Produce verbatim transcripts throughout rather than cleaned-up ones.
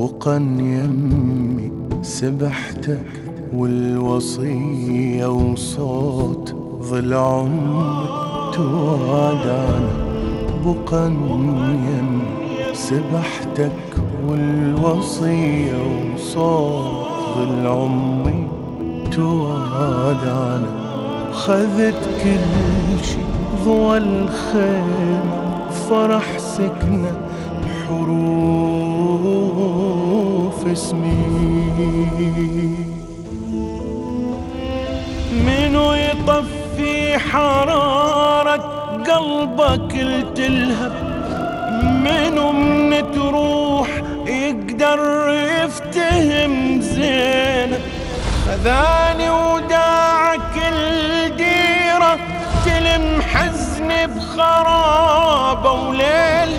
طبقا يمي سبحتك والوصية وصوت ظل عمرك توعدنا. طبقا يمي سبحتك والوصية وصوت ظل عمري توعدنا. خذت كل شي ضوى الخيمة فرح سكنة بحروف اسمي. منو يطفي حرارة قلبك التلهب؟ منو من تروح يقدر يفتهم زينك؟ خذاني وداعك الديرة تلم حزني بخرابة وليل.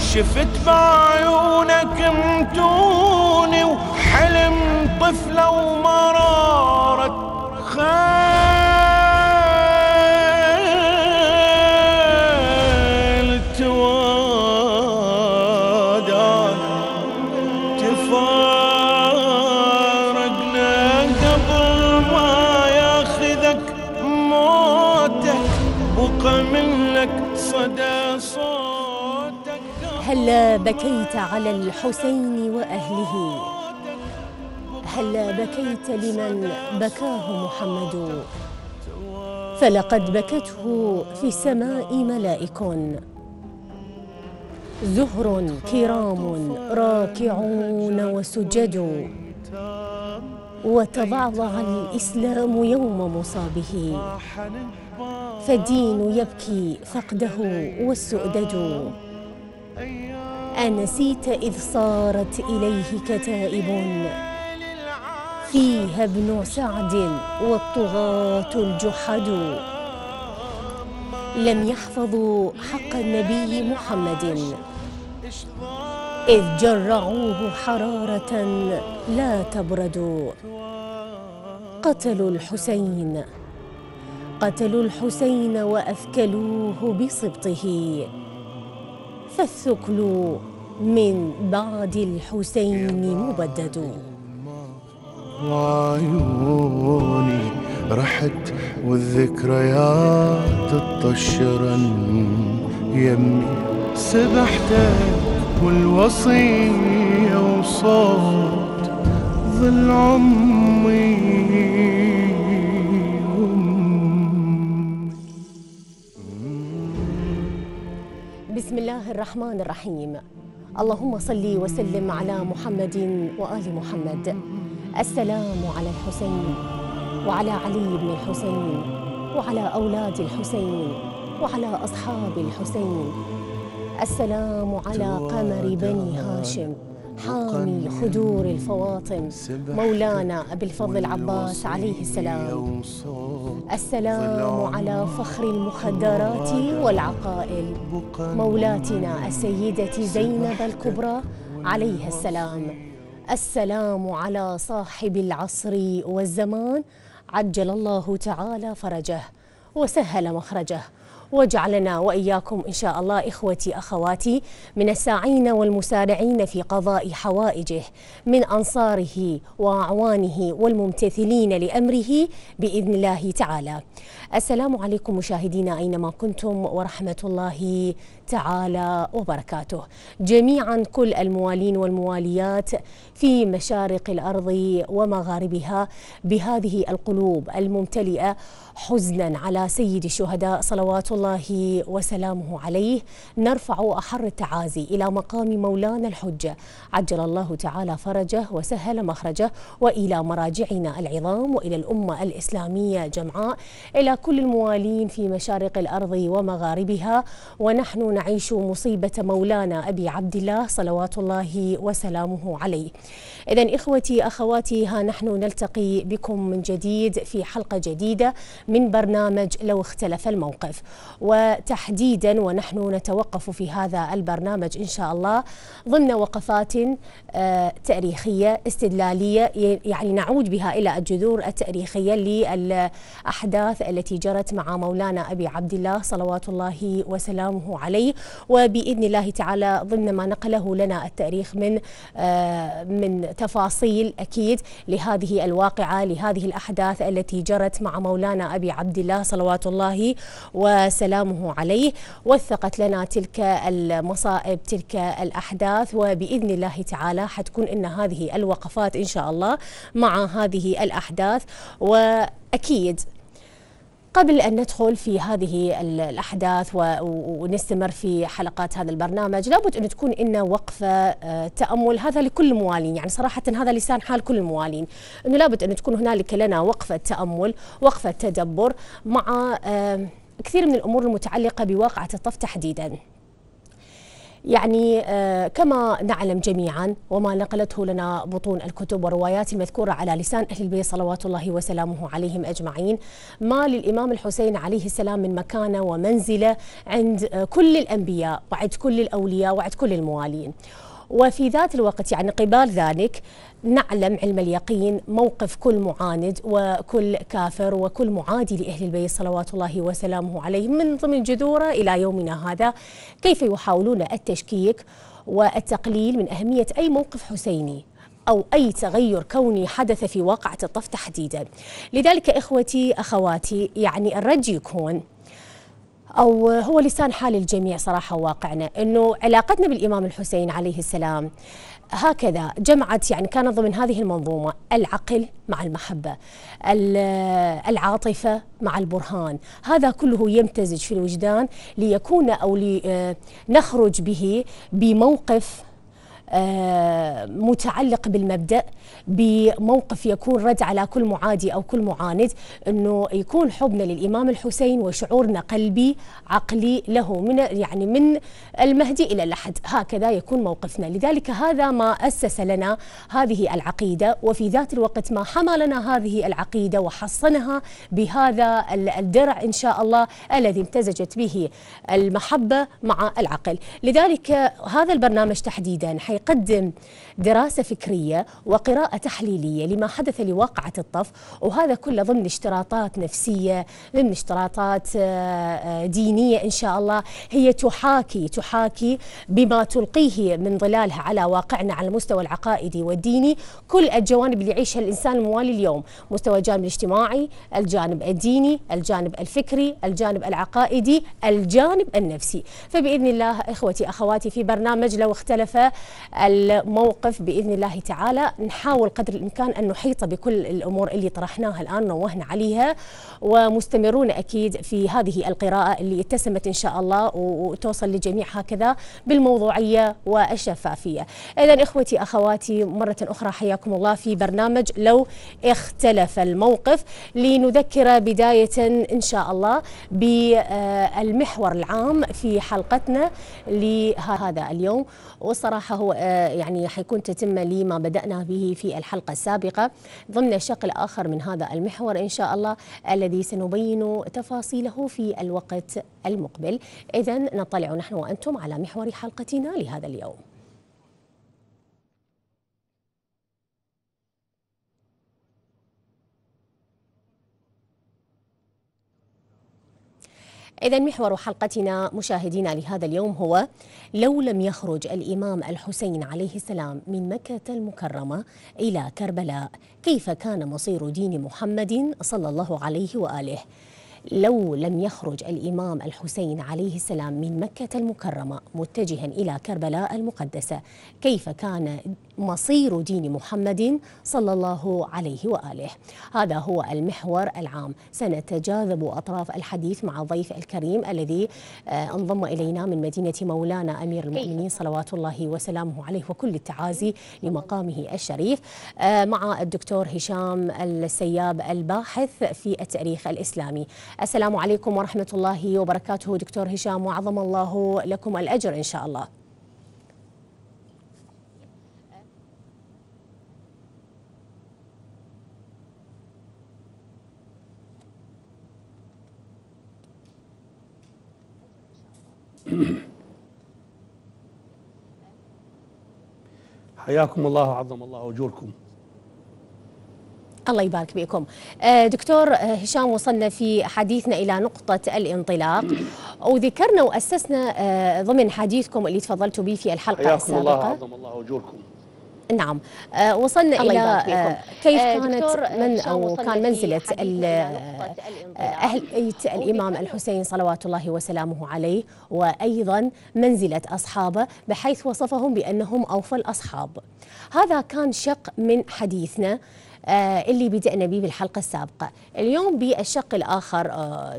شفت بعيونك متوني وحلم طفلة ومرارة خيل توادان. تفارقنا قبل ما ياخذك موتك وقمن لك صدى صوتك. هلا بكيت على الحسين وأهله، هلا بكيت لمن بكاه محمد، فلقد بكته في السماء ملائك زهر كرام راكعون وسجدوا، وتضعضع الإسلام يوم مصابه، فالدين يبكي فقده والسؤدد. أنسيت إذ صارت إليه كتائب فيها ابن سعد والطغاة الجحد، لم يحفظوا حق النبي محمد إذ جرعوه حرارة لا تبرد. قتلوا الحسين، قتلوا الحسين وأثكلوه بسبطه، فالثكل من بعد الحسين مبدد. وعيوني رحت والذكريات تطشرن يمي. سبحتك والوصية وصوت ظل عمي. بسم الله الرحمن الرحيم. اللهم صل وسلم على محمد وآل محمد. السلام على الحسين وعلى علي بن الحسين وعلى أولاد الحسين وعلى أصحاب الحسين. السلام على قمر بني هاشم حامي خدور الفواطم مولانا أبي الفضل العباس عليه السلام. السلام على فخر المخدرات والعقائل مولاتنا السيدة زينب الكبرى عليها السلام. السلام على صاحب العصر والزمان، عجل الله تعالى فرجه وسهل مخرجه، واجعلنا وإياكم إن شاء الله إخوتي أخواتي من الساعين والمسارعين في قضاء حوائجه، من أنصاره وأعوانه والممتثلين لأمره بإذن الله تعالى. السلام عليكم مشاهدينا أينما كنتم ورحمة الله تعالى وبركاته جميعا. كل الموالين والمواليات في مشارق الأرض ومغاربها بهذه القلوب الممتلئة حزنا على سيد الشهداء صلوات الله وسلامه عليه، نرفع أحر التعازي إلى مقام مولانا الحجة عجل الله تعالى فرجه وسهل مخرجه، وإلى مراجعنا العظام وإلى الأمة الإسلامية جمعاء، إلى كل الموالين في مشارق الأرض ومغاربها. ونحن نعيش مصيبة مولانا أبي عبد الله صلوات الله وسلامه عليه. إذن إخوتي أخواتي، ها نحن نلتقي بكم من جديد في حلقة جديدة من برنامج لو اختلف الموقف، وتحديدا ونحن نتوقف في هذا البرنامج إن شاء الله ضمن وقفات تاريخية استدلالية، يعني نعود بها إلى الجذور التاريخية للأحداث التي جرت مع مولانا أبي عبد الله صلوات الله وسلامه عليه، وبإذن الله تعالى ضمن ما نقله لنا التاريخ من من تفاصيل أكيد لهذه الواقعة، لهذه الأحداث التي جرت مع مولانا أبي عبد الله صلوات الله وسلامه عليه، وثقت لنا تلك المصائب تلك الأحداث، وبإذن الله تعالى حتكون إن هذه الوقفات إن شاء الله مع هذه الأحداث. وأكيد قبل أن ندخل في هذه الأحداث ونستمر في حلقات هذا البرنامج لابد أن تكون إن وقفة تأمل، هذا لكل الموالين، يعني صراحة هذا لسان حال كل الموالين، أنه لابد أن تكون هنالك لنا وقفة تأمل، وقفة تدبر مع كثير من الأمور المتعلقة بواقعة الطف تحديدا. يعني كما نعلم جميعا وما نقلته لنا بطون الكتب والروايات المذكورة على لسان أهل البيت صلوات الله وسلامه عليهم أجمعين، ما للإمام الحسين عليه السلام من مكانة ومنزلة عند كل الأنبياء وعند كل الأولياء وعند كل الموالين. وفي ذات الوقت يعني قبال ذلك نعلم علم اليقين موقف كل معاند وكل كافر وكل معادي لأهل البيت صلوات الله وسلامه عليهم، من ضمن جذوره إلى يومنا هذا كيف يحاولون التشكيك والتقليل من أهمية أي موقف حسيني أو أي تغير كوني حدث في واقعة الطف تحديدا. لذلك إخوتي أخواتي، يعني الرجي يكون أو هو لسان حال الجميع صراحة واقعنا، أنه علاقتنا بالإمام الحسين عليه السلام هكذا جمعت، يعني كانت ضمن هذه المنظومة العقل مع المحبة، العاطفة مع البرهان، هذا كله يمتزج في الوجدان ليكون أو لنخرج به بموقف متعلق بالمبدأ، بموقف يكون رد على كل معادي أو كل معاند، أنه يكون حبنا للإمام الحسين وشعورنا قلبي عقلي له من يعني من المهدي إلى الأحد، هكذا يكون موقفنا. لذلك هذا ما أسس لنا هذه العقيدة، وفي ذات الوقت ما حمى لنا هذه العقيدة وحصنها بهذا الدرع إن شاء الله الذي امتزجت به المحبة مع العقل. لذلك هذا البرنامج تحديدا يقدم دراسة فكرية وقراءة تحليلية لما حدث لواقعة الطف، وهذا كله ضمن اشتراطات نفسية، ضمن اشتراطات دينية إن شاء الله هي تحاكي تحاكي بما تلقيه من ظلالها على واقعنا على المستوى العقائدي والديني كل الجوانب اللي يعيشها الإنسان الموالي اليوم، مستوى الجانب الاجتماعي، الجانب الديني، الجانب الفكري، الجانب العقائدي، الجانب النفسي. فبإذن الله إخوتي أخواتي في برنامج لو اختلف الموقف بإذن الله تعالى نحاول قدر الإمكان أن نحيط بكل الأمور اللي طرحناها الآن نوهنا عليها، ومستمرون أكيد في هذه القراءة اللي اتسمت إن شاء الله وتوصل لجميع هكذا بالموضوعية والشفافية. إذن إخوتي أخواتي مرة أخرى حياكم الله في برنامج لو اختلف الموقف، لنذكر بداية إن شاء الله بالمحور العام في حلقتنا لهذا اليوم، والصراحة هو يعني حيكون تتمة لما بدأنا به في الحلقة السابقة ضمن شق آخر من هذا المحور إن شاء الله الذي سنبين تفاصيله في الوقت المقبل. إذن نطلع نحن وأنتم على محور حلقتنا لهذا اليوم. إذا محور حلقتنا مشاهدينا لهذا اليوم هو لو لم يخرج الإمام الحسين عليه السلام من مكة المكرمة إلى كربلاء كيف كان مصير دين محمد صلى الله عليه وآله؟ لو لم يخرج الإمام الحسين عليه السلام من مكة المكرمة متجها إلى كربلاء المقدسة كيف كان مصير دين محمد صلى الله عليه وآله؟ هذا هو المحور العام. سنتجاذب أطراف الحديث مع الضيف الكريم الذي انضم إلينا من مدينة مولانا أمير المؤمنين صلوات الله وسلامه عليه وكل التعازي لمقامه الشريف، مع الدكتور هشام السياب الباحث في التاريخ الإسلامي. السلام عليكم ورحمة الله وبركاته دكتور هشام، وعظم الله لكم الأجر إن شاء الله. حياكم الله وعظم الله أجوركم. الله يبارك بكم. دكتور هشام، وصلنا في حديثنا إلى نقطة الانطلاق، وذكرنا وأسسنا ضمن حديثكم اللي تفضلتوا به في الحلقة السابقة. حياكم الله وعظم الله أجوركم. نعم، وصلنا إلى كيف كانت من أو كان منزلة أهل بيت الإمام الحسين صلوات الله وسلامه عليه، وأيضا منزلة أصحابه، بحيث وصفهم بأنهم أوفى الأصحاب. هذا كان شق من حديثنا اللي بدأنا به بالحلقة السابقة. اليوم بالشق الآخر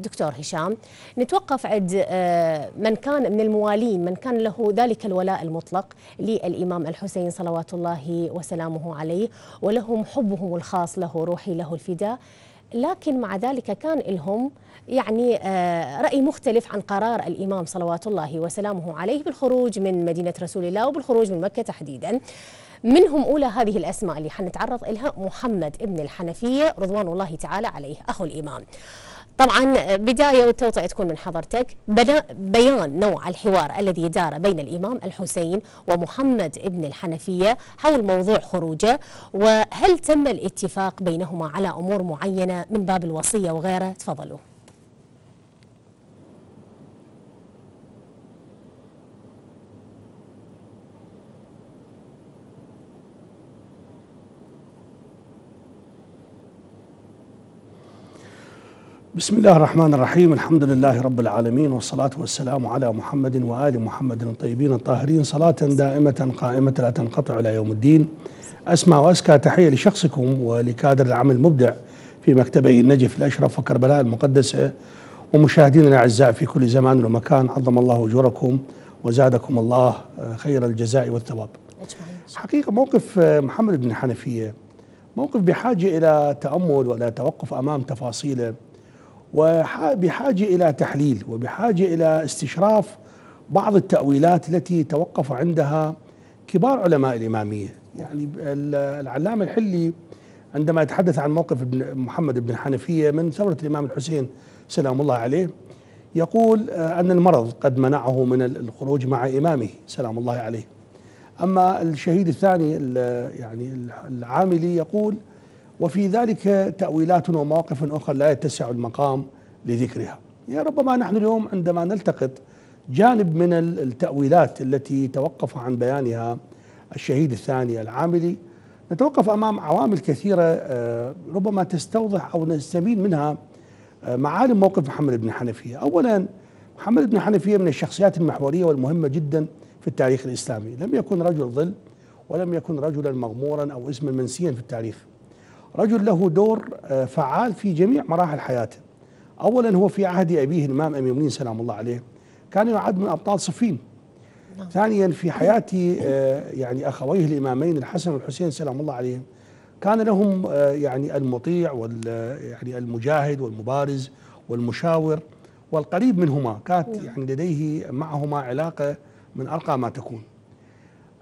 دكتور هشام نتوقف عند من كان من الموالين، من كان له ذلك الولاء المطلق للإمام الحسين صلوات الله وسلامه عليه، ولهم حبهم الخاص له، روحي له الفداء، لكن مع ذلك كان لهم يعني رأي مختلف عن قرار الإمام صلوات الله وسلامه عليه بالخروج من مدينة رسول الله وبالخروج من مكة تحديدا. منهم أولى هذه الأسماء اللي حنتعرض إلها محمد ابن الحنفية رضوان الله تعالى عليه، أخو الإمام. طبعا بداية والتوطئة تكون من حضرتك، بيان نوع الحوار الذي دار بين الإمام الحسين ومحمد ابن الحنفية حول موضوع خروجه، وهل تم الاتفاق بينهما على أمور معينة من باب الوصية وغيره؟ تفضلوا. بسم الله الرحمن الرحيم، الحمد لله رب العالمين، والصلاة والسلام على محمد وآل محمد الطيبين الطاهرين، صلاة دائمة قائمة لا تنقطع إلى يوم الدين. أسمع وأزكى تحية لشخصكم ولكادر العمل المبدع في مكتبي النجف الأشرف وكربلاء المقدسة، ومشاهدينا الأعزاء في كل زمان ومكان، عظم الله أجوركم وزادكم الله خير الجزاء والثواب. حقيقة موقف محمد بن الحنفية موقف بحاجة إلى تأمل وإلى توقف أمام تفاصيله، وبحاجة إلى تحليل، وبحاجة إلى استشراف بعض التأويلات التي توقف عندها كبار علماء الإمامية. يعني العلامة الحلي عندما يتحدث عن موقف محمد بن الحنفية من ثورة الإمام الحسين سلام الله عليه، يقول أن المرض قد منعه من الخروج مع إمامه سلام الله عليه. أما الشهيد الثاني يعني العاملي يقول وفي ذلك تأويلات ومواقف أخرى لا يتسع المقام لذكرها. يا ربما نحن اليوم عندما نلتقط جانب من التأويلات التي توقف عن بيانها الشهيد الثاني العاملي، نتوقف أمام عوامل كثيرة ربما تستوضح أو نستبين منها معالم موقف محمد بن الحنفية. أولا، محمد بن الحنفية من الشخصيات المحورية والمهمة جدا في التاريخ الإسلامي، لم يكن رجل ظل ولم يكن رجلا مغمورا أو اسما منسيا في التاريخ. رجل له دور فعال في جميع مراحل حياته. أولا، هو في عهد أبيه الإمام أمير المؤمنين سلام الله عليه كان يعد من أبطال صفين. ثانيا، في حياة يعني أخويه الإمامين الحسن والحسين سلام الله عليهم كان لهم يعني المطيع وال يعني المجاهد والمبارز والمشاور والقريب منهما، كانت يعني لديه معهما علاقة من أرقى ما تكون.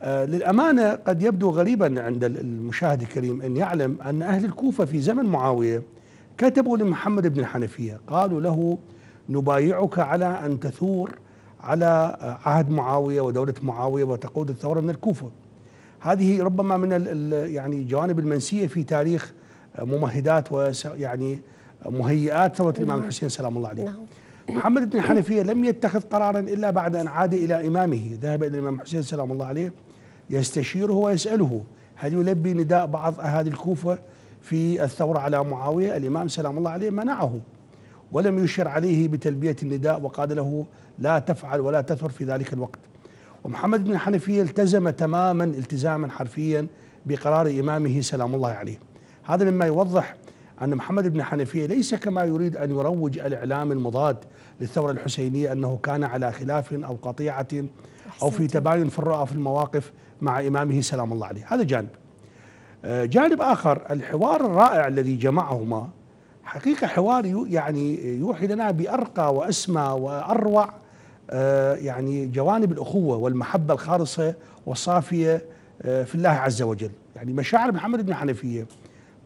للأمانة قد يبدو غريبا عند المشاهد الكريم أن يعلم أن أهل الكوفة في زمن معاوية كتبوا لمحمد بن الحنفية قالوا له نبايعك على أن تثور على عهد معاوية ودولة معاوية وتقود الثورة من الكوفة. هذه ربما من يعني الجوانب المنسية في تاريخ ممهدات ويعني مهيئات ثورة الإمام الحسين سلام الله عليه. محمد بن الحنفية لم يتخذ قرارا إلا بعد أن عاد إلى إمامه، ذهب إلى الإمام الحسين سلام الله عليه يستشيره ويسأله هل يلبي نداء بعض أهالي الكوفة في الثورة على معاوية. الإمام سلام الله عليه منعه ولم يشر عليه بتلبية النداء وقال له لا تفعل ولا تثر في ذلك الوقت. ومحمد بن الحنفية التزم تماما التزاما حرفيا بقرار إمامه سلام الله عليه. هذا مما يوضح أن محمد بن الحنفية ليس كما يريد أن يروج الإعلام المضاد للثورة الحسينية أنه كان على خلاف أو قطيعة أو في تباين في الرؤى في المواقف مع إمامه سلام الله عليه. هذا جانب. جانب آخر، الحوار الرائع الذي جمعهما حقيقة حوار يعني يوحي لنا بأرقى وأسمى وأروع يعني جوانب الأخوة والمحبة الخالصة والصافية في الله عز وجل. يعني مشاعر محمد بن الحنفية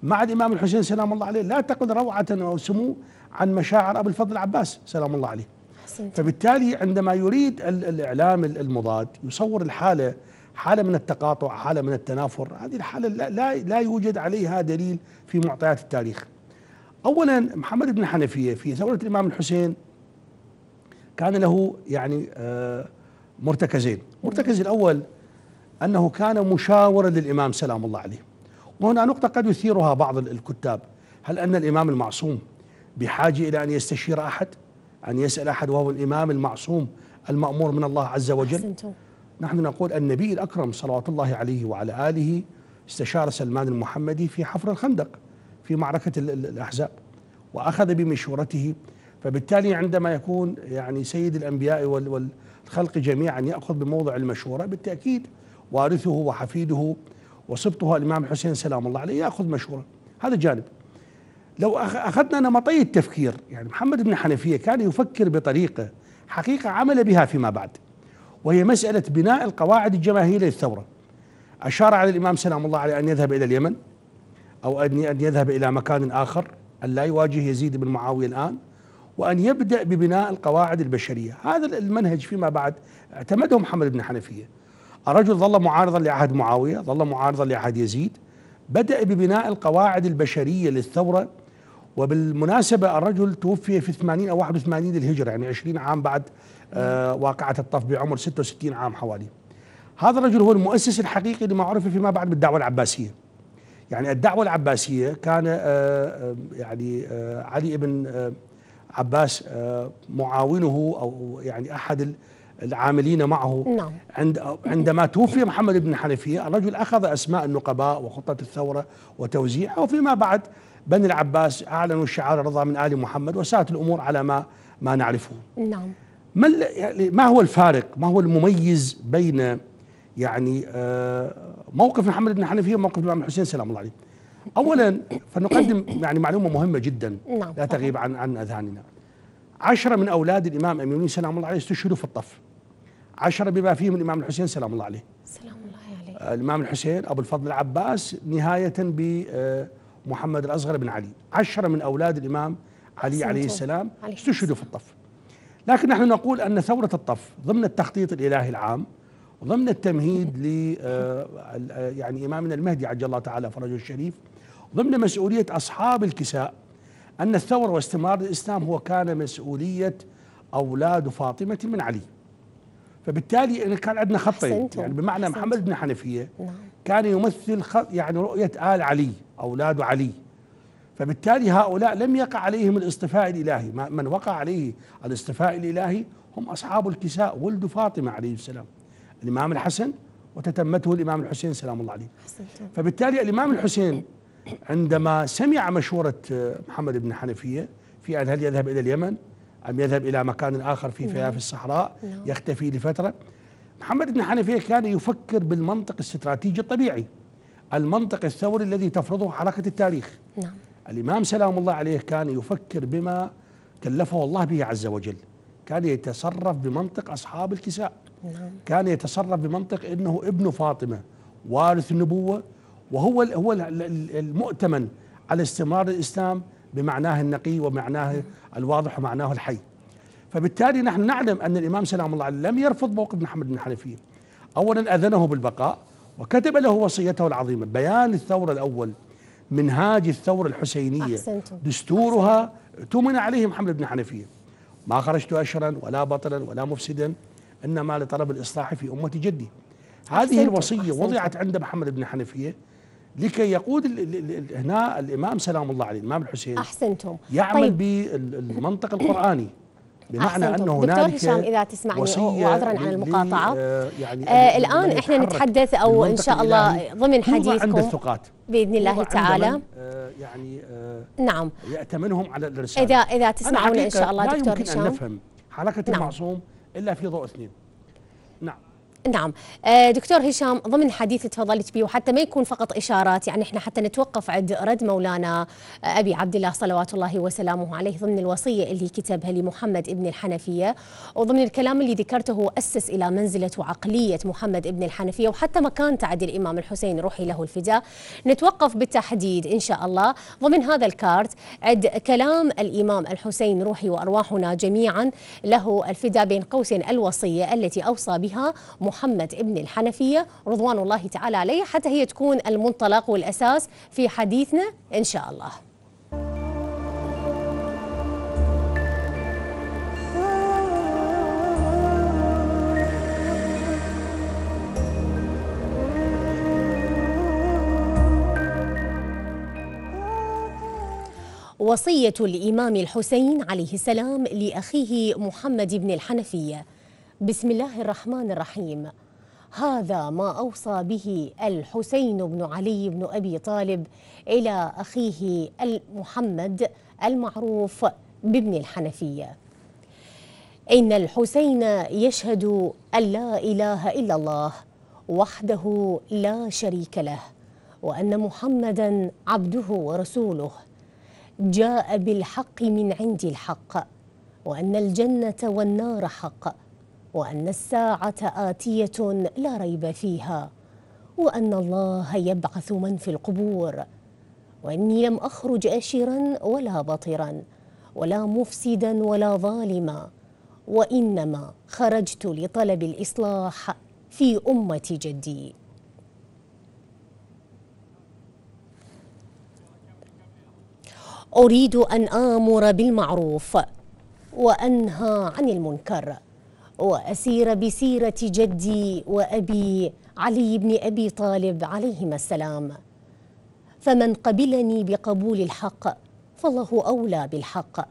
مع الإمام الحسين سلام الله عليه لا تقل روعة أو سمو عن مشاعر أبو الفضل العباس سلام الله عليه. فبالتالي عندما يريد الإعلام المضاد يصور الحالة حالة من التقاطع، حالة من التنافر. هذه الحالة لا لا يوجد عليها دليل في معطيات التاريخ. أولا محمد بن الحنفية في ثورة الإمام الحسين كان له يعني مرتكزين. المرتكز الأول أنه كان مشاورا للإمام سلام الله عليه، وهنا نقطة قد يثيرها بعض الكتاب، هل أن الإمام المعصوم بحاجة إلى أن يستشير أحد، أن يسأل أحد وهو الإمام المعصوم المأمور من الله عز وجل؟ نحن نقول النبي الأكرم صلوات الله عليه وعلى آله استشار سلمان المحمدي في حفر الخندق في معركة الأحزاب وأخذ بمشورته. فبالتالي عندما يكون يعني سيد الأنبياء والخلق جميعا يأخذ بموضع المشورة، بالتأكيد وارثه وحفيده وسبطها الإمام الحسين سلام الله عليه يأخذ مشورة. هذا جانب. لو أخذنا نمطي التفكير، يعني محمد بن الحنفية كان يفكر بطريقة حقيقة عمل بها فيما بعد، وهي مسألة بناء القواعد الجماهيرية للثورة. أشار على الإمام سلام الله عليه أن يذهب إلى اليمن أو أن يذهب إلى مكان آخر، أن لا يواجه يزيد بن معاوية الآن، وأن يبدأ ببناء القواعد البشرية. هذا المنهج فيما بعد اعتمده محمد بن الحنفية. الرجل ظل معارضا لعهد معاوية، ظل معارضا لعهد يزيد، بدأ ببناء القواعد البشرية للثورة. وبالمناسبة الرجل توفي في ثمانين أو واحد وثمانين للهجرة، يعني عشرين عام بعد آه واقعة الطف، بعمر ستة وستين عام حوالي. هذا الرجل هو المؤسس الحقيقي لما عرف فيما بعد بالدعوة العباسية. يعني الدعوة العباسية كان آه يعني آه علي بن آه عباس آه معاونه أو يعني أحد العاملين معه. نعم. عند عندما توفي محمد بن الحنفية الرجل أخذ أسماء النقباء وخطة الثورة وتوزيعها، وفيما بعد بني العباس أعلنوا الشعار الرضا من آل محمد، وساءت الأمور على ما ما نعرفه. نعم. ما ما هو الفارق؟ ما هو المميز بين يعني موقف محمد بن الحنفية وموقف الإمام الحسين سلام الله عليه؟ أولا فنقدم يعني معلومة مهمة جدا لا تغيب عن عن أذهاننا. عشرة من أولاد الإمام أميني سلام الله عليه استشهدوا في الطف، عشرة بما فيهم الإمام الحسين سلام الله عليه. سلام الله عليه. الإمام الحسين، أبو الفضل العباس، نهاية ب محمد الأصغر بن علي. عشرة من أولاد الإمام علي عليه السلام استشهدوا في الطف. لكن نحن نقول أن ثورة الطف ضمن التخطيط الإلهي العام، ضمن التمهيد ل يعني إمامنا المهدي عجل الله تعالى فرجه الشريف، ضمن مسؤولية أصحاب الكساء، أن الثورة واستمرار الإسلام هو كان مسؤولية أولاد فاطمة من علي. فبالتالي كان عندنا خطين، يعني بمعنى محمد بن الحنفية كان يمثل خط يعني رؤية آل علي، أولاد علي. فبالتالي هؤلاء لم يقع عليهم الاصطفاء الإلهي، من وقع عليه الاصطفاء الإلهي هم أصحاب الكساء، ولد فاطمة عليه السلام، الإمام الحسن وتتمته الإمام الحسين سلام الله عليه. فبالتالي الإمام الحسين عندما سمع مشورة محمد بن الحنفية في أن هل يذهب إلى اليمن أم يذهب إلى مكان آخر في فيافي الصحراء يختفي لفترة، محمد بن الحنفية كان يفكر بالمنطق الاستراتيجي الطبيعي، المنطق الثوري الذي تفرضه حركة التاريخ. نعم. الإمام سلام الله عليه كان يفكر بما كلفه الله به عز وجل، كان يتصرف بمنطق أصحاب الكساء. نعم. كان يتصرف بمنطق إنه ابن فاطمة وارث النبوة، وهو هو المؤتمن على استمرار الإسلام بمعناه النقي ومعناه الواضح ومعناه الحي. فبالتالي نحن نعلم أن الإمام سلام الله عليه لم يرفض موقف محمد بن الحنفية. أولا أذنه بالبقاء وكتب له وصيته العظيمة، بيان الثورة الأول، منهاج الثورة الحسينية. أحسنتم. دستورها اؤتمن عليه محمد بن الحنفية. ما خرجت أشرا ولا بطلا ولا مفسدا، إنما لطلب الإصلاح في أمة جدي. هذه أحسنتم. الوصية أحسنتم. وضعت عند محمد بن الحنفية لكي يقود هنا الإمام سلام الله عليه الإمام الحسين. أحسنتم. يعمل طيب. بالمنطق القرآني، بمعنى أنه هنالك هشام إذا تسمعني وعذرا عن المقاطعة. آه يعني آه الآن إحنا نتحدث أو إن شاء الله ضمن حديثكم عند الثقات بإذن الله تعالى آه يعني آه نعم يأتمنهم على الرسالة. إذا إذا تسمعون إن شاء الله دكتور هشام. لا يمكن أن نفهم حركة نعم. المعصوم إلا في ضوء اثنين. نعم. نعم دكتور هشام، ضمن حديث تفضلت به وحتى ما يكون فقط إشارات، يعني احنا حتى نتوقف عند رد مولانا أبي عبد الله صلوات الله وسلامه عليه ضمن الوصية اللي كتبها لمحمد ابن الحنفية، وضمن الكلام اللي ذكرته هو أسس إلى منزلة وعقلية محمد ابن الحنفية وحتى مكان تعد الإمام الحسين روحي له الفداء. نتوقف بالتحديد إن شاء الله ضمن هذا الكارت عند كلام الإمام الحسين روحي وأرواحنا جميعا له الفداء بين قوسين الوصية التي أوصى بها محمد ابن الحنفية رضوان الله تعالى عليه، حتى هي تكون المنطلق والأساس في حديثنا إن شاء الله. وصية الإمام الحسين عليه السلام لأخيه محمد بن الحنفية. بسم الله الرحمن الرحيم. هذا ما أوصى به الحسين بن علي بن أبي طالب إلى أخيه محمد المعروف بابن الحنفية. إن الحسين يشهد أن لا إله إلا الله وحده لا شريك له، وأن محمدا عبده ورسوله، جاء بالحق من عند الحق، وأن الجنة والنار حق، وأن الساعة آتية لا ريب فيها، وأن الله يبعث من في القبور، وإني لم أخرج أشرا ولا بطرا ولا مفسدا ولا ظالما، وإنما خرجت لطلب الإصلاح في أمة جدي. أريد أن آمر بالمعروف وأنهى عن المنكر، وأسير بسيرة جدي وأبي علي بن أبي طالب عليهما السلام، فمن قبلني بقبول الحق فالله أولى بالحق،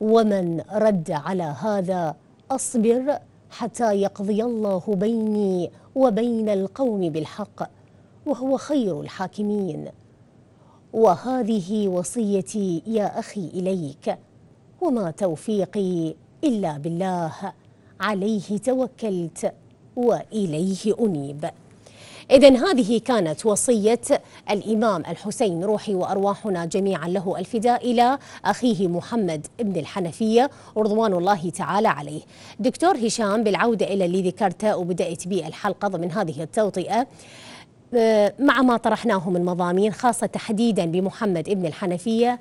ومن رد على هذا أصبر حتى يقضي الله بيني وبين القوم بالحق، وهو خير الحاكمين. وهذه وصيتي يا أخي إليك، وما توفيقي إلا بالله، عليه توكلت وإليه أنيب. إذن هذه كانت وصية الإمام الحسين روحي وأرواحنا جميعا له الفداء إلى أخيه محمد ابن الحنفية رضوان الله تعالى عليه. دكتور هشام، بالعودة إلى اللي ذكرته وبدأت به الحلقة ضمن هذه التوطئة، مع ما طرحناه من مضامين خاصة تحديدا بمحمد ابن الحنفية،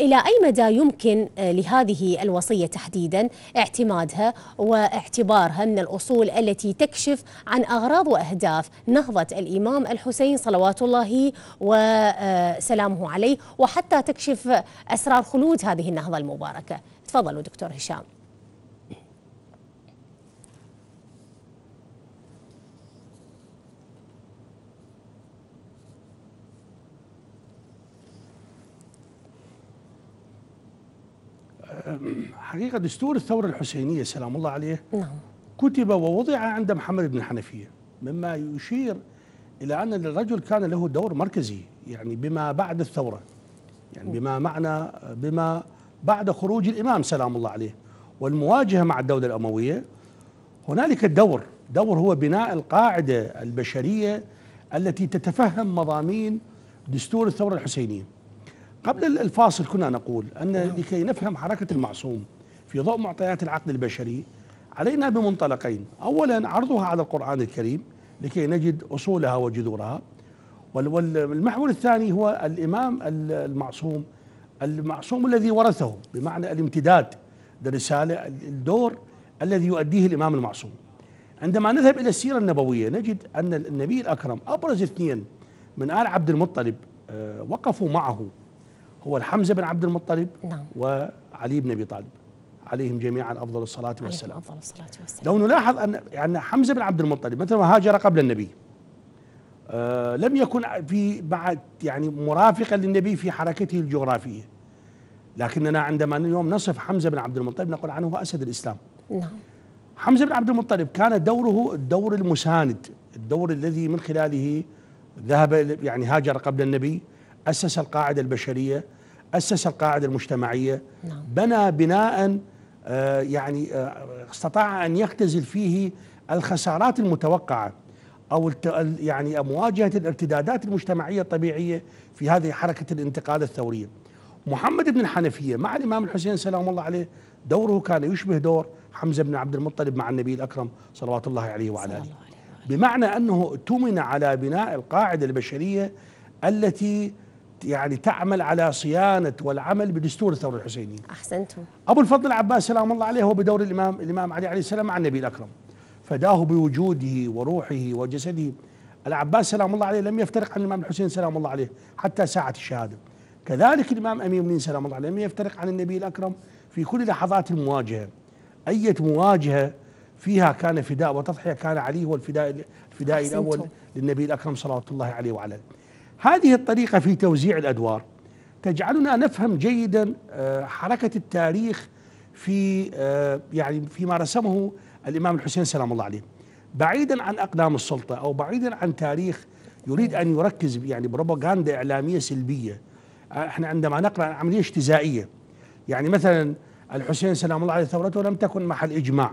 إلى أي مدى يمكن لهذه الوصية تحديدا اعتمادها واعتبارها من الأصول التي تكشف عن أغراض وأهداف نهضة الإمام الحسين صلوات الله وسلامه عليه، وحتى تكشف أسرار خلود هذه النهضة المباركة؟ تفضلوا دكتور هشام. حقيقة دستور الثورة الحسينية سلام الله عليه كتب ووضع عند محمد بن الحنفية، مما يشير إلى أن الرجل كان له دور مركزي، يعني بما بعد الثورة، يعني بما معنى بما بعد خروج الإمام سلام الله عليه والمواجهة مع الدولة الأموية. هنالك الدور دور هو بناء القاعدة البشرية التي تتفهم مضامين دستور الثورة الحسينية. قبل الفاصل كنا نقول أن لكي نفهم حركة المعصوم في ضوء معطيات العقل البشري علينا بمنطلقين: أولا عرضها على القرآن الكريم لكي نجد أصولها وجذورها، والمحور الثاني هو الإمام المعصوم، المعصوم الذي ورثه، بمعنى الامتداد للرسالة، الدور الذي يؤديه الإمام المعصوم. عندما نذهب إلى السيرة النبوية نجد أن النبي الأكرم أبرز اثنين من آل عبد المطلب وقفوا معه، هو حمزة بن عبد المطلب نعم. وعلي بن أبي طالب عليهم جميعا أفضل الصلاة والسلام. أفضل الصلاة والسلام. لو نلاحظ أن يعني حمزة بن عبد المطلب مثلا هاجر قبل النبي، آه لم يكن في بعد يعني مرافقا للنبي في حركته الجغرافية، لكننا عندما اليوم نصف حمزة بن عبد المطلب نقول عنه هو أسد الإسلام. نعم. حمزة بن عبد المطلب كان دوره الدور المساند، الدور الذي من خلاله ذهب يعني هاجر قبل النبي، أسس القاعدة البشرية، أسس القاعدة المجتمعية، نعم. بنى بناء آه يعني آه استطاع أن يختزل فيه الخسارات المتوقعة أو يعني مواجهة الارتدادات المجتمعية الطبيعية في هذه حركة الانتقال الثورية. محمد بن الحنفية مع الإمام الحسين سلام الله عليه دوره كان يشبه دور حمزة بن عبد المطلب مع النبي الأكرم صلوات الله عليه وعلى آله، بمعنى أنه اؤتمن على بناء القاعدة البشرية التي يعني تعمل على صيانة والعمل بدستور الثورة الحسينية. أحسنتم. أبو الفضل العباس سلام الله عليه هو بدور الإمام الإمام علي عليه السلام مع النبي الأكرم، فداه بوجوده وروحه وجسده. العباس سلام الله عليه لم يفترق عن الإمام الحسين سلام الله عليه حتى ساعة الشهادة. كذلك الإمام أمير المؤمنين سلام الله عليه لم يفترق عن النبي الأكرم في كل لحظات المواجهة. أية مواجهة فيها كان فداء وتضحية، كان علي هو الفداء الفداء الأول للنبي الأكرم صلوات الله عليه وعلى آله. هذه الطريقة في توزيع الأدوار تجعلنا نفهم جيدا حركة التاريخ في يعني فيما رسمه الإمام الحسين سلام الله عليه، بعيدا عن أقدام السلطة أو بعيدا عن تاريخ يريد أن يركز يعني بروباغندا إعلامية سلبية. احنا عندما نقرأ عملية اجتزائية، يعني مثلا الحسين سلام الله عليه ثورته لم تكن محل إجماع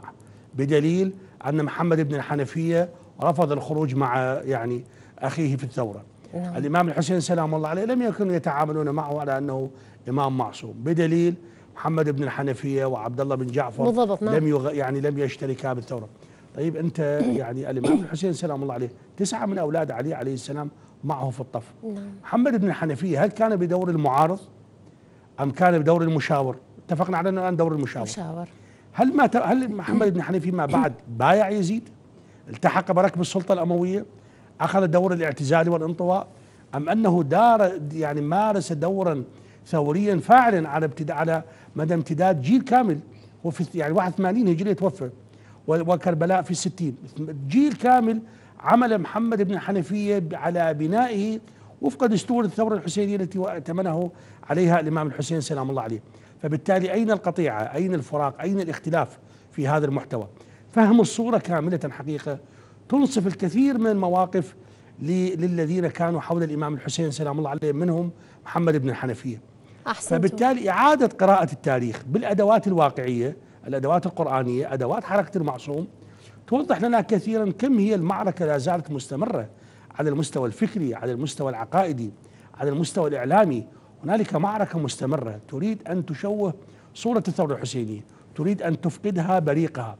بدليل أن محمد ابن الحنفية رفض الخروج مع يعني أخيه في الثورة. الإمام الحسين سلام الله عليه لم يكونوا يتعاملون معه على أنه إمام معصوم بدليل محمد بن الحنفية وعبد الله بن جعفر بالضبط. لم يغ... يعني لم يشتركا بالثورة. طيب أنت يعني الإمام الحسين سلام الله عليه تسعة من أولاد علي عليه السلام معه في الطف. محمد بن الحنفية هل كان بدور المعارض أم كان بدور المشاور؟ اتفقنا على أنه الآن دور المشاور. مشاور. هل ما ت... هل محمد بن الحنفية ما بعد بايع يزيد؟ التحق بركب السلطة الأموية؟ أخذ دور الاعتزال والانطواء؟ أم أنه دار يعني مارس دورا ثوريا فاعلا على ابتداء على مدى امتداد جيل كامل، وفي يعني واحد وثمانين هجرية توفى وكربلاء في الستين، جيل كامل عمل محمد بن الحنفية على بنائه وفق دستور الثورة الحسينية التي ائتمنه عليها الإمام الحسين سلام الله عليه. فبالتالي أين القطيعة؟ أين الفراق؟ أين الاختلاف في هذا المحتوى؟ فهم الصورة كاملة حقيقة تنصف الكثير من المواقف للذين كانوا حول الإمام الحسين سلام الله عليه، منهم محمد بن الحنفية. أحسنتم. فبالتالي إعادة قراءة التاريخ بالأدوات الواقعية، الأدوات القرآنية، أدوات حركة المعصوم، توضح لنا كثيرا كم هي المعركة لا زالت مستمرة على المستوى الفكري، على المستوى العقائدي، على المستوى الإعلامي. هنالك معركة مستمرة تريد أن تشوه صورة الثورة الحسينية، تريد أن تفقدها بريقها،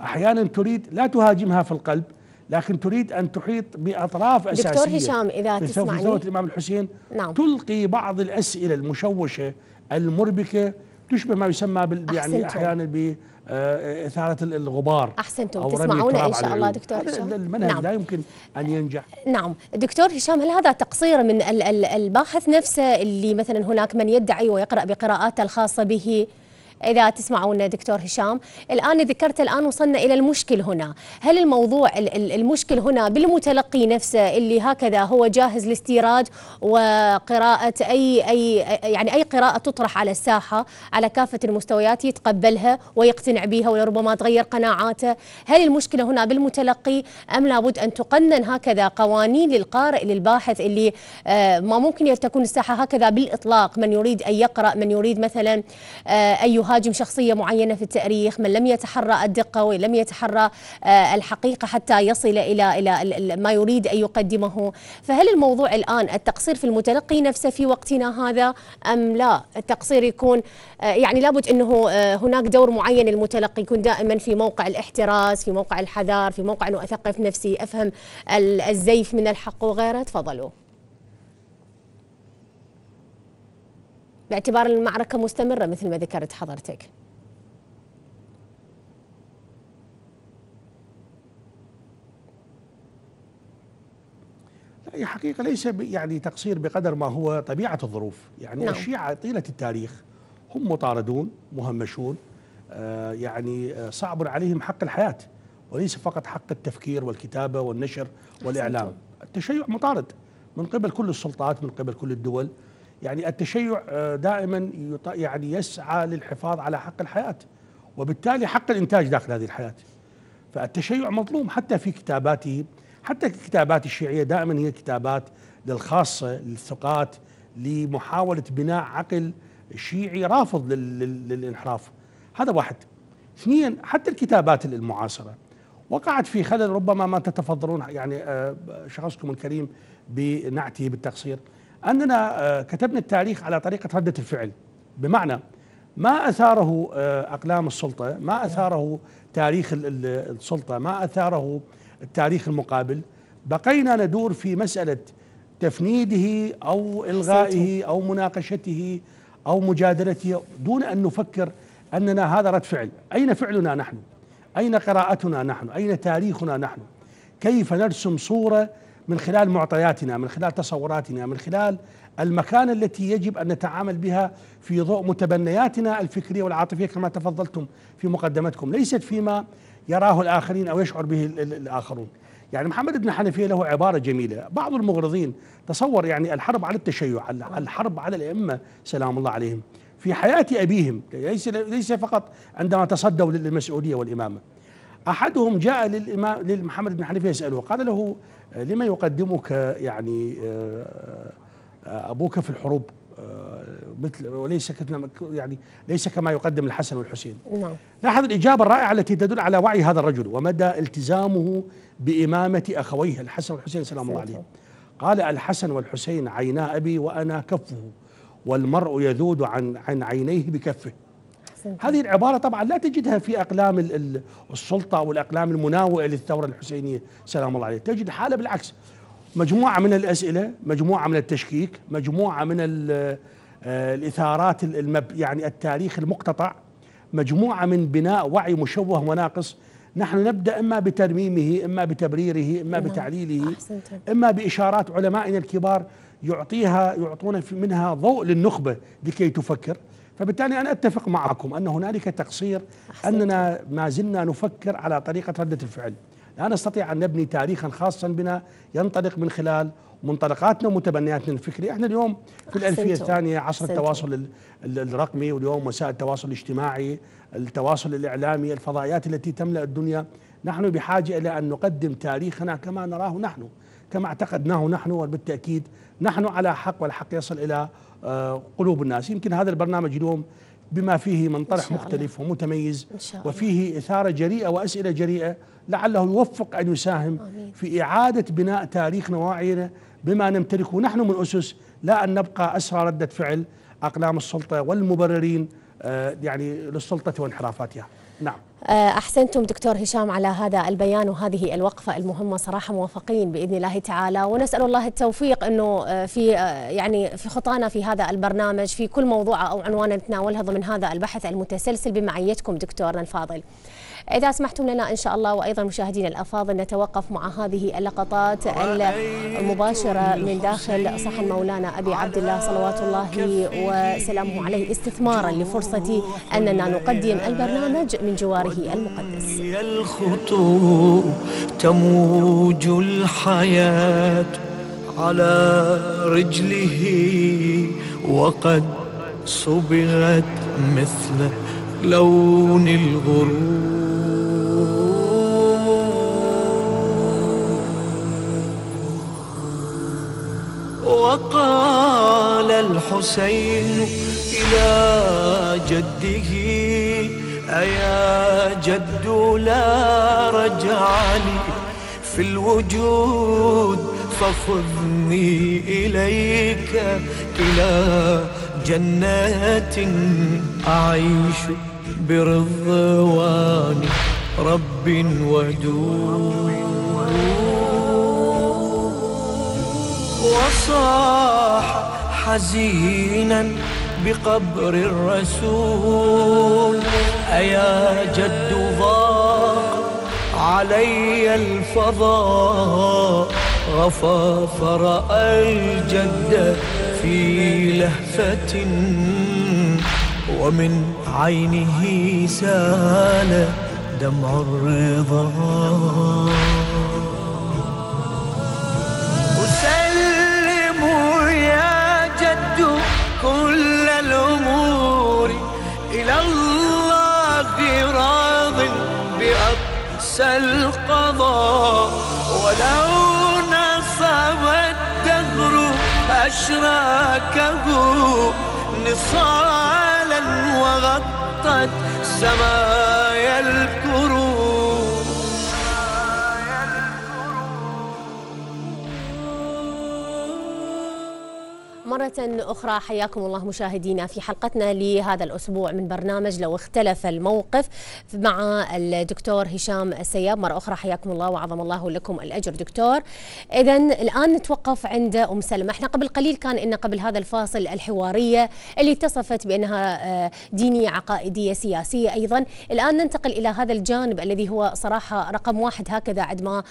أحيانا تريد لا تهاجمها في القلب لكن تريد أن تحيط بأطراف أساسية. دكتور هشام إذا تسمعني، في ثورة الإمام الحسين نعم. تلقي بعض الأسئلة المشوشة المربكة تشبه ما يسمى بال يعني أحيانا بإثارة الغبار. أحسنتم. تسمعونا إن شاء الله دكتور هشام. المنهج نعم. لا يمكن أن ينجح. نعم دكتور هشام، هل هذا تقصير من الباحث نفسه اللي مثلا هناك من يدعي ويقرأ بقراءاته الخاصة به؟ إذا تسمعونا دكتور هشام، الآن ذكرت الآن وصلنا إلى المشكل هنا، هل الموضوع المشكل هنا بالمتلقي نفسه اللي هكذا هو جاهز لاستيراد وقراءة أي أي يعني أي قراءة تطرح على الساحة على كافة المستويات يتقبلها ويقتنع بها ولربما تغير قناعاته، هل المشكلة هنا بالمتلقي أم لابد أن تقنن هكذا قوانين للقارئ للباحث اللي ما ممكن أن تكون الساحة هكذا بالإطلاق، من يريد أن يقرأ، من يريد مثلا أي هاجم شخصية معينة في التاريخ، من لم يتحرى الدقة ولم يتحرى الحقيقة حتى يصل إلى إلى ما يريد أن يقدمه، فهل الموضوع الآن التقصير في المتلقي نفسه في وقتنا هذا أم لا؟ التقصير يكون يعني لابد أنه هناك دور معين المتلقي يكون دائما في موقع الاحتراس، في موقع الحذار، في موقع أنه أثقف نفسي، أفهم الزيف من الحق وغيره. تفضلوا. باعتبار المعركة مستمرة مثل ما ذكرت حضرتك. لا حقيقة ليس يعني تقصير بقدر ما هو طبيعة الظروف، يعني نعم. الشيعة طيلة التاريخ هم مطاردون مهمشون، آه يعني صعب عليهم حق الحياة وليس فقط حق التفكير والكتابة والنشر والإعلام. التشيع مطارد من قبل كل السلطات، من قبل كل الدول. يعني التشيع دائما يعني يسعى للحفاظ على حق الحياة وبالتالي حق الإنتاج داخل هذه الحياة، فالتشيع مظلوم حتى في كتاباته. حتى الكتابات الشيعية دائما هي كتابات للخاصة، للثقات، لمحاولة بناء عقل شيعي رافض للانحراف. هذا واحد. اثنين، حتى الكتابات المعاصرة وقعت في خلل ربما ما تتفضلون يعني شخصكم الكريم بنعته بالتقصير، أننا كتبنا التاريخ على طريقة ردة الفعل، بمعنى ما أثاره أقلام السلطة، ما أثاره تاريخ السلطة، ما أثاره التاريخ المقابل، بقينا ندور في مسألة تفنيده أو إلغائه أو مناقشته أو مجادلته دون أن نفكر أننا هذا رد فعل. أين فعلنا نحن؟ أين قراءتنا نحن؟ أين تاريخنا نحن؟ كيف نرسم صورة من خلال معطياتنا، من خلال تصوراتنا، من خلال المكان التي يجب أن نتعامل بها في ضوء متبنياتنا الفكرية والعاطفية كما تفضلتم في مقدمتكم، ليست فيما يراه الآخرين أو يشعر به الآخرون. يعني محمد ابن الحنفية له عبارة جميلة، بعض المغرضين تصور يعني الحرب على التشيع، الحرب على الأئمة سلام الله عليهم في حياة أبيهم، ليس ليس فقط عندما تصدوا للمسؤولية والإمامة. أحدهم جاء للإمام لمحمد بن حنيفة يسأله، قال له: لما يقدمك يعني أبوك في الحروب مثل وليس يعني ليس كما يقدم الحسن والحسين؟ نعم. لاحظ الإجابة الرائعة التي تدل على وعي هذا الرجل ومدى التزامه بإمامة أخويه الحسن والحسين سلام الله عليهم. قال: الحسن والحسين عينا أبي وأنا كفه، والمرء يذود عن عن عينيه بكفه. هذه العبارة طبعا لا تجدها في أقلام السلطة والأقلام المناوئة للثورة الحسينية سلام الله عليه، تجد الحالة بالعكس، مجموعة من الأسئلة، مجموعة من التشكيك، مجموعة من الإثارات المب... يعني التاريخ المقتطع، مجموعة من بناء وعي مشوه وناقص. نحن نبدأ إما بترميمه، إما بتبريره، إما بتعليله، إما بإشارات علمائنا الكبار يعطيها يعطون منها ضوء للنخبة لكي تفكر. فبالتالي أنا أتفق معكم أن هنالك تقصير، أننا ما زلنا نفكر على طريقة ردة الفعل، لا نستطيع أن نبني تاريخا خاصا بنا ينطلق من خلال منطلقاتنا ومتبنياتنا الفكرية. احنا اليوم في الألفية الثانية عصر التواصل الرقمي، واليوم وسائل التواصل الاجتماعي، التواصل الإعلامي، الفضائيات التي تملأ الدنيا، نحن بحاجة إلى أن نقدم تاريخنا كما نراه نحن، كما اعتقدناه نحن، وبالتأكيد نحن على حق والحق يصل إلى قلوب الناس. يمكن هذا البرنامج اليوم بما فيه منطرح مختلف ومتميز وفيه إثارة جريئة وأسئلة جريئة، لعله يوفق أن يساهم في إعادة بناء تاريخنا ووعينا بما نمتلكه نحن من أسس، لا أن نبقى أسرى ردة فعل أقلام السلطة والمبررين يعني للسلطة وانحرافاتها. نعم، أحسنتم دكتور هشام على هذا البيان وهذه الوقفة المهمة، صراحة موافقين بإذن الله تعالى، ونسأل الله التوفيق أنه في يعني في خطانا في هذا البرنامج في كل موضوع أو عنوان نتناولها ضمن هذا البحث المتسلسل بمعيتكم دكتورنا الفاضل. إذا سمحتم لنا إن شاء الله وأيضا مشاهدينا الأفاضل نتوقف مع هذه اللقطات المباشرة من داخل صحن مولانا أبي عبد الله صلوات الله وسلامه عليه، استثمارا لفرصة أننا نقدم البرنامج من جواره المقدس. الخطوب تموج الحياة على رجله وقد صبغت مثل لون الغروب. وقال الحسين إلى جده: أيا جد لا رجع لي في الوجود، فخذني إليك إلى جنات أعيش برضوان رب ودود. وصاح حزينا بقبر الرسول: أيا جد ضاق علي الفضاء، غفا فرأى الجد في لهفة، ومن عينه سال دمع الرضا. أسلم يا جد كل الأمور إلى الله راض بأقسى القضاء، ولو نصب الدهر أشراكه نصالا وغطت سمايا الكروب. مرة أخرى حياكم الله مشاهدينا في حلقتنا لهذا الأسبوع من برنامج لو اختلف الموقف مع الدكتور هشام السياب. مرة أخرى حياكم الله وعظم الله لكم الأجر دكتور. إذن الآن نتوقف عند أم سلمة. احنا قبل قليل كان إن قبل هذا الفاصل الحوارية اللي اتصفت بأنها دينية عقائدية سياسية أيضا. الآن ننتقل إلى هذا الجانب الذي هو صراحة رقم واحد هكذا عندما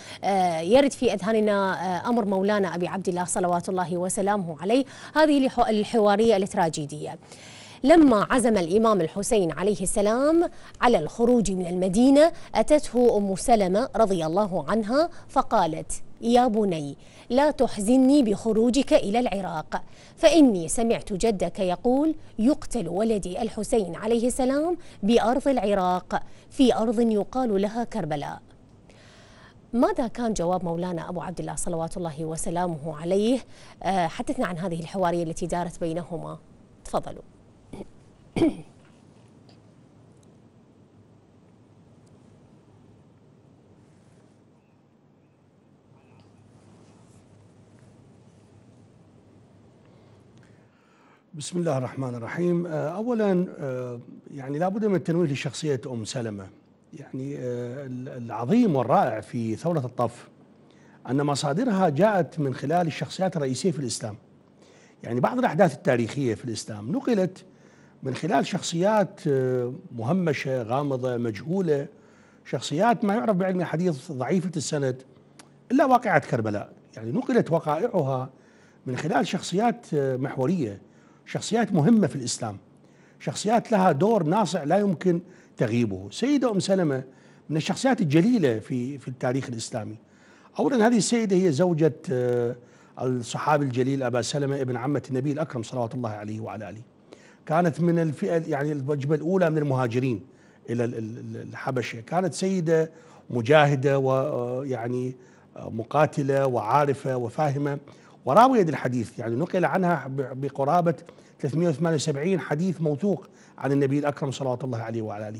يرد في أذهاننا أمر مولانا أبي عبد الله صلوات الله وسلامه عليه. هذه الحوارية التراجيدية لما عزم الإمام الحسين عليه السلام على الخروج من المدينة أتته أم سلمة رضي الله عنها فقالت: يا بني لا تحزني بخروجك إلى العراق، فإني سمعت جدك يقول: يقتل ولدي الحسين عليه السلام بأرض العراق في أرض يقال لها كربلاء. ماذا كان جواب مولانا أبو عبد الله صلوات الله وسلامه عليه؟ حدثنا عن هذه الحوارية التي دارت بينهما، تفضلوا. بسم الله الرحمن الرحيم. أولا يعني لابد من التنويه لشخصية أم سلمة. يعني العظيم والرائع في ثورة الطف أن مصادرها جاءت من خلال الشخصيات الرئيسية في الإسلام. يعني بعض الأحداث التاريخية في الإسلام نقلت من خلال شخصيات مهمشة غامضة مجهولة، شخصيات ما يعرف بعلم الحديث ضعيفة السند، إلا واقعة كربلاء. يعني نقلت وقائعها من خلال شخصيات محورية، شخصيات مهمة في الإسلام، شخصيات لها دور ناصع لا يمكن تغيبه. سيدة أم سلمة من الشخصيات الجليلة في في التاريخ الإسلامي. أولا هذه السيدة هي زوجة الصحابي الجليل أبا سلمة ابن عمة النبي الأكرم صلوات الله عليه وعلى آله. كانت من الفئة يعني الوجبة الأولى من المهاجرين إلى الحبشة، كانت سيدة مجاهدة ويعني مقاتلة وعارفة وفاهمة وراوية الحديث. يعني نقل عنها بقرابة ثلاثمئة وثمانية وسبعين حديث موثوق عن النبي الأكرم صلوات الله عليه وعلى آله.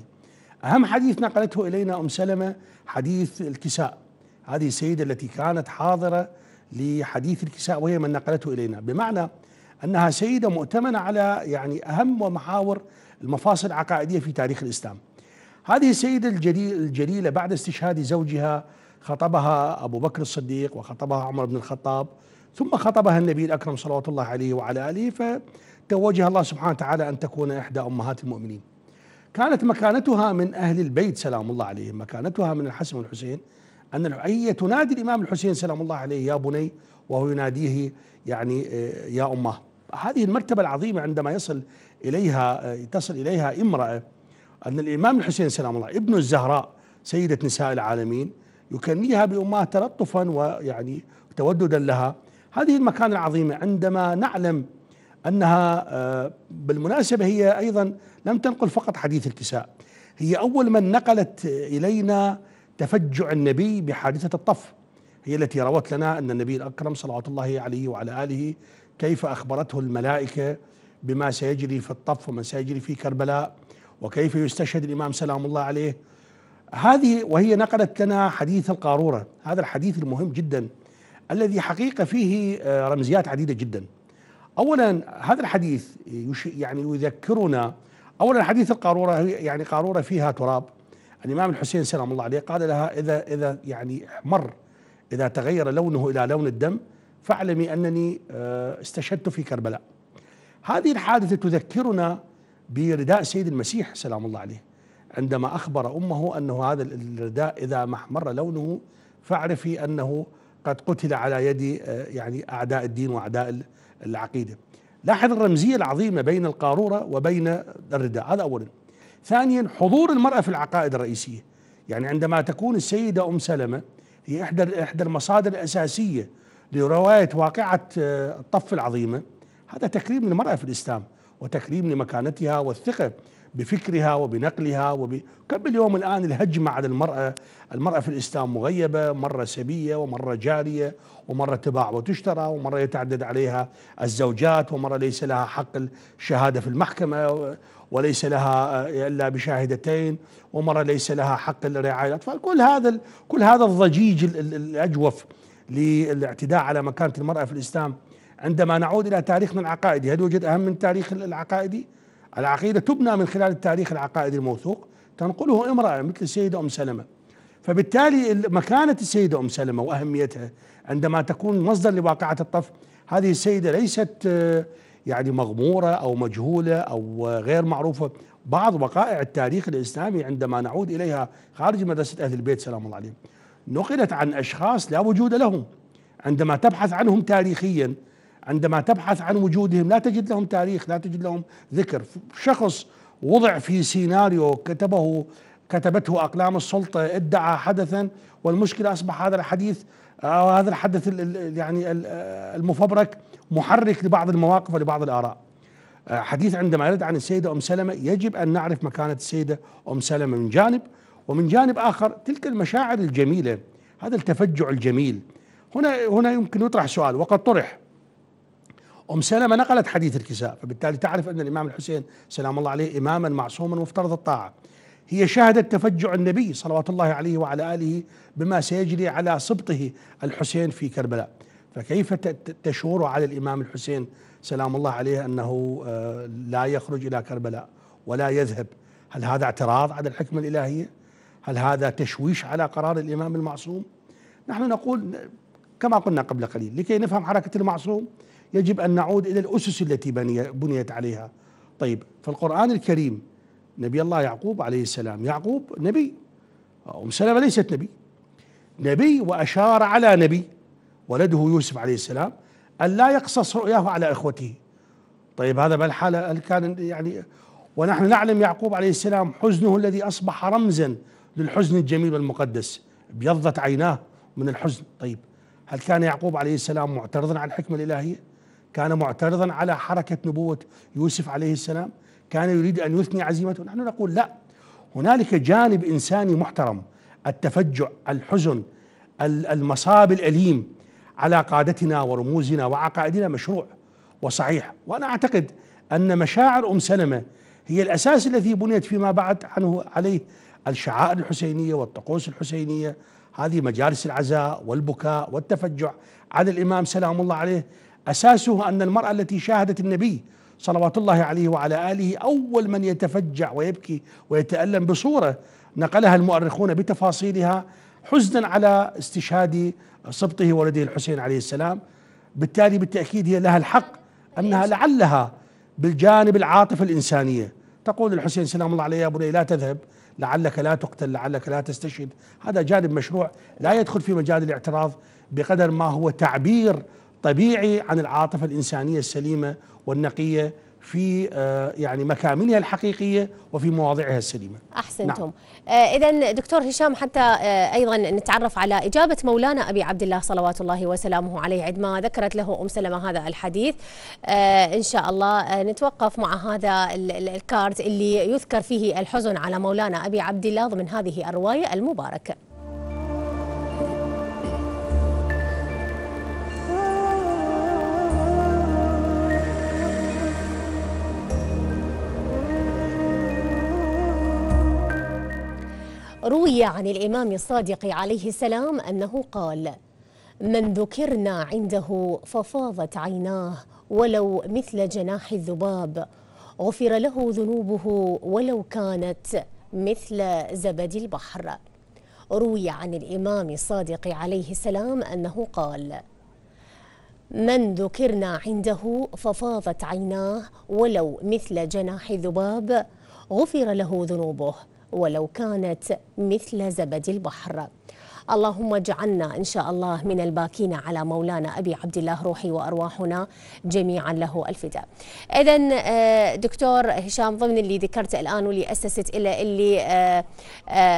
أهم حديث نقلته إلينا أم سلمة حديث الكساء. هذه السيدة التي كانت حاضرة لحديث الكساء وهي من نقلته إلينا، بمعنى أنها سيدة مؤتمنة على يعني أهم ومحاور المفاصل العقائدية في تاريخ الإسلام. هذه السيدة الجليلة بعد استشهاد زوجها خطبها أبو بكر الصديق وخطبها عمر بن الخطاب، ثم خطبها النبي الأكرم صلوات الله عليه وعلى آله، فتوجها الله سبحانه وتعالى أن تكون إحدى أمهات المؤمنين. كانت مكانتها من أهل البيت سلام الله عليه، مكانتها من الحسن والحسين، أن هي تنادي الإمام الحسين سلام الله عليه يا بني، وهو يناديه يعني يا أمه. هذه المرتبة العظيمة عندما يصل إليها تصل إليها امرأة. أن الإمام الحسين سلام الله ابن الزهراء سيدة نساء العالمين يكنيها بأمه تلطفا ويعني توددا لها. هذه المكانة العظيمة عندما نعلم أنها بالمناسبة هي أيضا لم تنقل فقط حديث الكساء، هي أول من نقلت إلينا تفجع النبي بحادثة الطف. هي التي روت لنا أن النبي الأكرم صلوات الله عليه وعلى آله كيف أخبرته الملائكة بما سيجري في الطف وما سيجري في كربلاء وكيف يستشهد الإمام سلام الله عليه. هذه وهي نقلت لنا حديث القارورة، هذا الحديث المهم جدا الذي حقيقة فيه رمزيات عديدة جدا. أولا هذا الحديث يعني يذكرنا، أولا حديث القارورة يعني قارورة فيها تراب. الإمام الحسين سلام الله عليه قال لها: إذا إذا يعني احمر، إذا تغير لونه إلى لون الدم فاعلمي أنني استشهدت في كربلاء. هذه الحادثة تذكرنا برداء سيد المسيح سلام الله عليه عندما أخبر أمه أنه هذا الرداء إذا ما احمر لونه فاعرفي أنه قد قتل على يد يعني أعداء الدين وأعداء العقيدة. لاحظ الرمزية العظيمة بين القارورة وبين الرداء، هذا أولا. ثانيا حضور المرأة في العقائد الرئيسية. يعني عندما تكون السيدة أم سلمة هي إحدى إحدى المصادر الأساسية لرواية واقعة الطف العظيمة، هذا تكريم للمرأة في الإسلام وتكريم لمكانتها والثقة بفكرها وبنقلها. وكم اليوم الآن الهجمة على المرأة، المرأة في الإسلام مغيبة، مرة سبية ومرة جارية ومرة تباع وتشترى ومرة يتعدد عليها الزوجات ومرة ليس لها حق الشهادة في المحكمة وليس لها إلا بشاهدتين ومرة ليس لها حق الرعاية الأطفال. كل هذا كل هذا الضجيج الأجوف للاعتداء على مكانة المرأة في الإسلام عندما نعود إلى تاريخنا العقائدي، هل يوجد أهم من التاريخ العقائدي؟ العقيدة تبنى من خلال التاريخ العقائدي الموثوق، تنقله امرأة مثل السيدة أم سلمة. فبالتالي مكانة السيدة أم سلمة وأهميتها عندما تكون مصدر لواقعة الطف، هذه السيدة ليست يعني مغمورة أو مجهولة أو غير معروفة. بعض وقائع التاريخ الإسلامي عندما نعود إليها خارج مدرسة أهل البيت سلام الله عليهم نقلت عن أشخاص لا وجود لهم. عندما تبحث عنهم تاريخيا، عندما تبحث عن وجودهم، لا تجد لهم تاريخ، لا تجد لهم ذكر. شخص وضع في سيناريو كتبه كتبته أقلام السلطة، ادعى حدثا، والمشكلة أصبح هذا الحديث أو هذا الحدث يعني المفبرك محرك لبعض المواقف ولبعض الآراء. حديث عندما يرد عن السيدة أم سلمة يجب أن نعرف مكانة السيدة أم سلمة من جانب، ومن جانب آخر تلك المشاعر الجميلة، هذا التفجع الجميل. هنا هنا يمكن يطرح سؤال وقد طرح. أم سلمة نقلت حديث الكساء، فبالتالي تعرف أن الإمام الحسين سلام الله عليه إماما معصوما مفترض الطاعة. هي شاهدت تفجع النبي صلوات الله عليه وعلى آله بما سيجري على سبطه الحسين في كربلاء، فكيف تشعر على الإمام الحسين سلام الله عليه أنه لا يخرج إلى كربلاء ولا يذهب؟ هل هذا اعتراض على الحكمة الإلهية؟ هل هذا تشويش على قرار الإمام المعصوم؟ نحن نقول كما قلنا قبل قليل، لكي نفهم حركة المعصوم يجب أن نعود إلى الأسس التي بنيت عليها. طيب في القرآن الكريم نبي الله يعقوب عليه السلام، يعقوب نبي، أم سلمة ليست نبي، نبي وأشار على نبي ولده يوسف عليه السلام ألا يقصص رؤياه على إخوته. طيب هذا بالحالة هل كان يعني؟ ونحن نعلم يعقوب عليه السلام حزنه الذي أصبح رمزا للحزن الجميل والمقدس، ابيضت عيناه من الحزن. طيب هل كان يعقوب عليه السلام معترضا على الحكمة الإلهية؟ كان معترضا على حركة نبوة يوسف عليه السلام؟ كان يريد أن يثني عزيمته؟ نحن نقول لا، هنالك جانب إنساني محترم، التفجع، الحزن، المصاب الأليم على قادتنا ورموزنا وعقائدنا مشروع وصحيح. وأنا أعتقد أن مشاعر أم سلمة هي الأساس الذي بنيت فيما بعد عنه عليه الشعائر الحسينية والطقوس الحسينية، هذه مجالس العزاء والبكاء والتفجع على الإمام سلام الله عليه. أساسه أن المرأة التي شاهدت النبي صلوات الله عليه وعلى آله أول من يتفجع ويبكي ويتألم بصورة نقلها المؤرخون بتفاصيلها حزنا على استشهاد سبطه ولده الحسين عليه السلام، بالتالي بالتأكيد هي لها الحق أنها لعلها بالجانب العاطفة الإنسانية تقول الحسين سلام الله عليه يا بني لا تذهب، لعلك لا تقتل، لعلك لا تستشهد. هذا جانب مشروع لا يدخل في مجال الاعتراض بقدر ما هو تعبير طبيعي عن العاطفة الإنسانية السليمة والنقية في يعني مكامنها الحقيقية وفي مواضعها السليمة. أحسنتم. نعم. إذن دكتور هشام، حتى أيضا نتعرف على إجابة مولانا أبي عبد الله صلوات الله وسلامه عليه عندما ذكرت له أم سلمة هذا الحديث. إن شاء الله نتوقف مع هذا الكارت اللي يذكر فيه الحزن على مولانا أبي عبد الله ضمن هذه الرواية المباركة. روي عن الإمام الصادق عليه السلام أنه قال: من ذكرنا عنده ففاضت عيناه ولو مثل جناح الذباب، غفر له ذنوبه ولو كانت مثل زبد البحر. روي عن الإمام الصادق عليه السلام أنه قال: من ذكرنا عنده ففاضت عيناه ولو مثل جناح الذباب، غفر له ذنوبه ولو كانت مثل زبد البحر. اللهم اجعلنا إن شاء الله من الباكين على مولانا أبي عبد الله، روحي وأرواحنا جميعا له الفداء. إذن دكتور هشام، ضمن اللي ذكرته الآن واللي أسست إلى اللي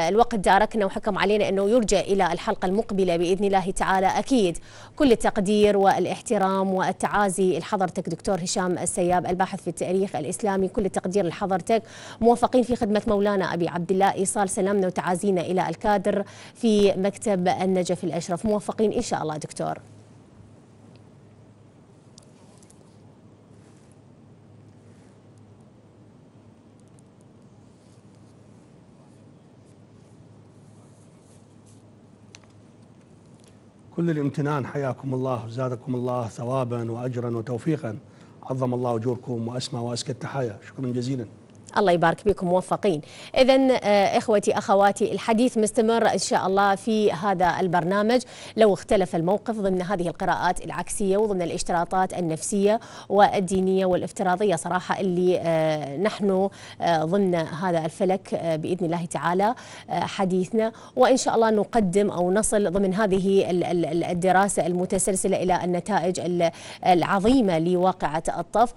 الوقت داركنا وحكم علينا أنه يرجع إلى الحلقة المقبلة بإذن الله تعالى، أكيد كل التقدير والاحترام والتعازي لحضرتك دكتور هشام السياب الباحث في التاريخ الإسلامي، كل التقدير لحضرتك، موفقين في خدمة مولانا أبي عبد الله، إيصال سلامنا وتعازينا إلى الكادر في مكتب النجف الأشرف، موفقين إن شاء الله دكتور. كل الامتنان، حياكم الله وزادكم الله ثوابا وأجرا وتوفيقا، عظم الله أجوركم وأسمى وأزكى التحايا، شكرا جزيلا. الله يبارك بكم، موفقين. إذن إخوتي أخواتي، الحديث مستمر إن شاء الله في هذا البرنامج لو اختلف الموقف، ضمن هذه القراءات العكسية وضمن الاشتراطات النفسية والدينية والافتراضية صراحة اللي نحن ضمن هذا الفلك بإذن الله تعالى حديثنا، وإن شاء الله نقدم أو نصل ضمن هذه الدراسة المتسلسلة إلى النتائج العظيمة لواقعة الطف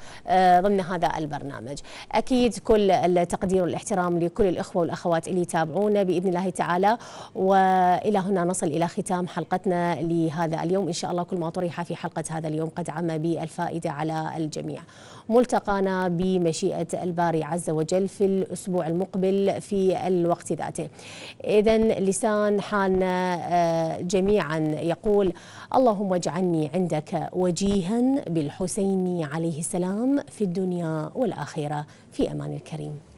ضمن هذا البرنامج. أكيد كل التقدير والاحترام لكل الأخوة والأخوات اللي يتابعونا بإذن الله تعالى. وإلى هنا نصل إلى ختام حلقتنا لهذا اليوم، إن شاء الله كل ما طرح في حلقة هذا اليوم قد عم بالفائدة على الجميع. ملتقانا بمشيئة الباري عز وجل في الأسبوع المقبل في الوقت ذاته. إذن لسان حالنا جميعا يقول: اللهم اجعلني عندك وجيها بالحسين عليه السلام في الدنيا والآخرة، في أمان الكريم.